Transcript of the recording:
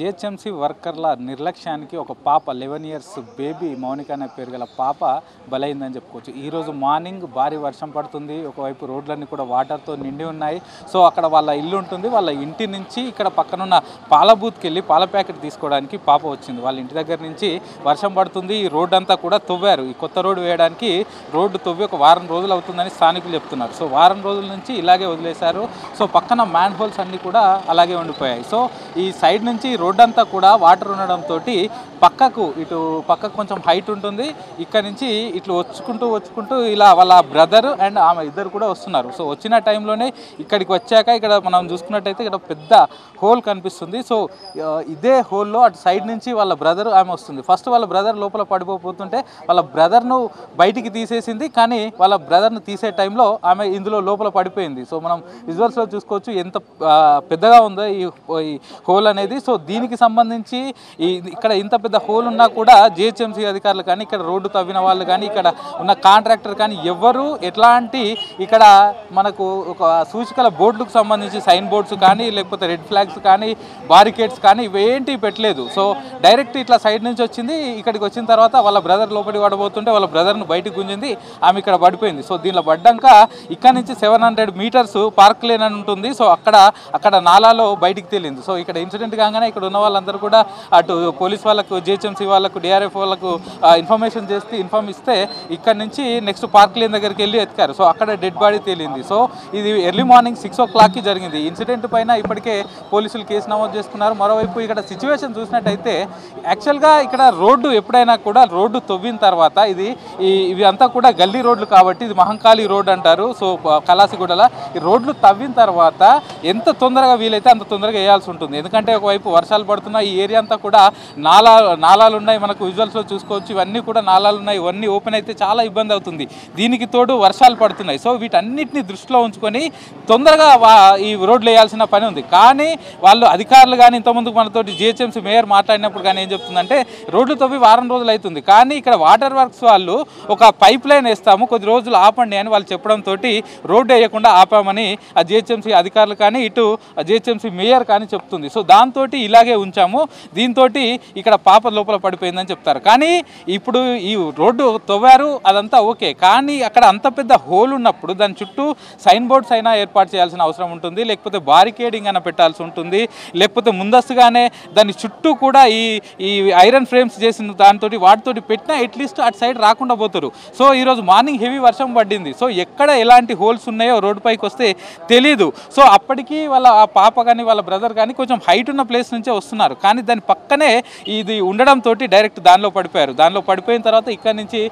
GHMC వర్కర్ల నిర్లక్ష్యానికి ఒక పాప 11 ఇయర్స్ బేబీ మౌనిక అనే పేరు గల పాప బలైందని చెప్పుకోవచ్చు। ఈరోజు మార్నింగ్ భారీ వర్షం పడుతుంది, ఒకవైపు రోడ్లన్నీ కూడా వాటర్తో నిండి ఉన్నాయి। సో అక్కడ వాళ్ళ ఇల్లు ఉంటుంది, వాళ్ళ ఇంటి నుంచి ఇక్కడ పక్కనున్న పాల బూత్కి వెళ్ళి పాల ప్యాకెట్ తీసుకోవడానికి పాప వచ్చింది। వాళ్ళ ఇంటి దగ్గర నుంచి వర్షం పడుతుంది, ఈ రోడ్ అంతా కూడా తవ్వారు, ఈ కొత్త రోడ్డు వేయడానికి రోడ్డు తవ్వి ఒక వారం రోజులు అవుతుందని స్థానికులు చెప్తున్నారు। సో వారం రోజుల నుంచి ఇలాగే వదిలేశారు। సో పక్కన మ్యాన్ హోల్స్ అన్నీ కూడా అలాగే ఉండిపోయాయి। సో ఈ సైడ్ నుంచి రోడ్డంతా కూడా వాటర్ ఉండడంతో పక్కకు కొంచెం హైట్ ఉంటుంది, ఇక్కడ నుంచి ఇట్లా వచ్చుకుంటూ ఇలా వాళ్ళ బ్రదర్ అండ్ ఆమె ఇద్దరు కూడా వస్తున్నారు। సో వచ్చిన టైంలోనే ఇక్కడికి వచ్చాక ఇక్కడ మనం చూసుకున్నట్టయితే ఇక్కడ పెద్ద హోల్ కనిపిస్తుంది। సో ఇదే హోల్లో అటు సైడ్ నుంచి వాళ్ళ బ్రదర్ ఆమె వస్తుంది। ఫస్ట్ వాళ్ళ బ్రదర్ లోపల పడిపోతుంటే వాళ్ళ బ్రదర్ను బయటికి తీసేసింది, కానీ వాళ్ళ బ్రదర్ను తీసే టైంలో ఆమె ఇందులో లోపల పడిపోయింది। సో మనం విజువల్స్లో చూసుకోవచ్చు ఎంత పెద్దగా ఉందో ఈ హోల్ అనేది। సో దీనికి సంబంధించి ఇక్కడ ఇంత పెద్ద హోల్ ఉన్నా కూడా జిహెచ్ఎంసీ అధికారులు కానీ ఇక్కడ రోడ్డు తవ్విన వాళ్ళు కానీ ఇక్కడ ఉన్న కాంట్రాక్టర్ కానీ ఎవరు ఎట్లాంటి ఇక్కడ మనకు ఒక సూచికల బోర్డులకు సంబంధించి సైన్ బోర్డ్స్ కానీ లేకపోతే రెడ్ ఫ్లాగ్స్ కానీ బారికేడ్స్ కానీ ఇవేంటి పెట్టలేదు। సో డైరెక్ట్ ఇట్లా సైడ్ నుంచి వచ్చింది, ఇక్కడికి వచ్చిన తర్వాత వాళ్ళ బ్రదర్ లోపలికి పడబోతుంటే వాళ్ళ బ్రదర్ను బయటకు గుంజింది, ఆమె ఇక్కడ పడిపోయింది। సో దీనిలో పడ్డాక ఇక్కడ నుంచి 700 మీటర్స్ పార్క్ లేన్ అని ఉంటుంది, సో అక్కడ నాలాలో బయటికి తేలింది। సో ఇక్కడ ఇన్సిడెంట్ కాగానే ఇక్కడ ఉన్న వాళ్ళందరూ కూడా అటు పోలీస్ వాళ్ళకు జిహెచ్ఎంసీ వాళ్ళకు డిఆర్ఎఫ్ వాళ్ళకు ఇన్ఫర్మేషన్ చేస్తే ఇన్ఫామ్ ఇస్తే ఇక్కడ నుంచి నెక్స్ట్ పార్క్ లేన్ దగ్గరికి వెళ్ళి ఎత్తుకారు। సో అక్కడ డెడ్ బాడీ తేలింది। సో ఇది ఎర్లీ మార్నింగ్ 6 o'clockకి జరిగింది। ఇన్సిడెంట్ పైన ఇప్పటికే పోలీసులు కేసు నమోదు చేసుకున్నారు। మరోవైపు ఇక్కడ సిచ్యువేషన్ చూసినట్టయితే యాక్చువల్గా ఇక్కడ రోడ్డు ఎప్పుడైనా కూడా రోడ్డు తవ్విన తర్వాత ఇవి అంతా కూడా గల్లీ రోడ్లు కాబట్టి ఇది మహంకాళి రోడ్ అంటారు। సో కలాసిగూడల ఈ రోడ్లు తవ్విన తర్వాత ఎంత తొందరగా వీలైతే అంత తొందరగా వేయాల్సి ఉంటుంది, ఎందుకంటే ఒకవైపు వర్షాలు పడుతున్నాయి, ఈ ఏరియా అంతా కూడా నాలాలు ఉన్నాయి, మనకు విజువల్స్లో చూసుకోవచ్చు ఇవన్నీ కూడా నాలాలు ఉన్నాయి, ఇవన్నీ ఓపెన్ అయితే చాలా ఇబ్బంది అవుతుంది, దీనికి తోడు వర్షాలు పడుతున్నాయి। సో వీటన్నిటిని దృష్టిలో ఉంచుకొని తొందరగా ఈ రోడ్లు వేయాల్సిన పని ఉంది, కానీ వాళ్ళు అధికారులు కానీ ఇంతకుముందు మనతోటి జిహెచ్ఎంసీ మేయర్ మాట్లాడినప్పుడు కానీ ఏం చెప్తుందంటే రోడ్లు తవ్వి వారం రోజులు అవుతుంది, కానీ ఇక్కడ వాటర్ వర్క్స్ వాళ్ళు ఒక పైప్ లైన్ వేస్తాము కొద్ది రోజులు ఆపండి అని వాళ్ళు చెప్పడంతో రోడ్డు వేయకుండా ఆపామని ఆ జిహెచ్ఎంసీ అధికారులు కానీ ఇటు జిహెచ్ఎంసీ మేయర్ కానీ చెప్తుంది। సో దాంతో ఇలాగే ఉంచాము, దీంతో ఇక్కడ పాప లోపల పడిపోయిందని చెప్తారు, కానీ ఇప్పుడు ఈ రోడ్డు తవ్వారు అదంతా ఓకే, కానీ అక్కడ అంత పెద్ద హోల్ ఉన్నప్పుడు దాని చుట్టూ సైన్ బోర్డ్స్ అయినా ఏర్పాటు చేయాల్సిన అవసరం ఉంటుంది, లేకపోతే బారికేడింగ్ అయినా పెట్టాల్సి ఉంటుంది, లేకపోతే ముందస్తుగానే దాని చుట్టూ కూడా ఈ ఐరన్ ఫ్రేమ్స్ చేసిన దానితో వాటితోటి పెట్టినా అట్లీస్ట్ అటు సైడ్ రాకుండా పోతారు। సో ఈరోజు మార్నింగ్ హెవీ వర్షం పడింది, సో ఎక్కడ ఎలాంటి హోల్స్ ఉన్నాయో రోడ్డు పైకి వస్తే తెలీదు। సో అప్పటికి వాళ్ళ పాప కానీ వాళ్ళ బ్రదర్ కానీ కొంచెం హైట్ ఉన్న ప్లేస్ నుంచే వస్తున్నారు, కానీ దాని పక్కనే ఇది ఉండడంతో డైరెక్ట్ దానిలో పడిపోయారు, దానిలో పడిపోయిన తర్వాత ఇక్కడ నుంచి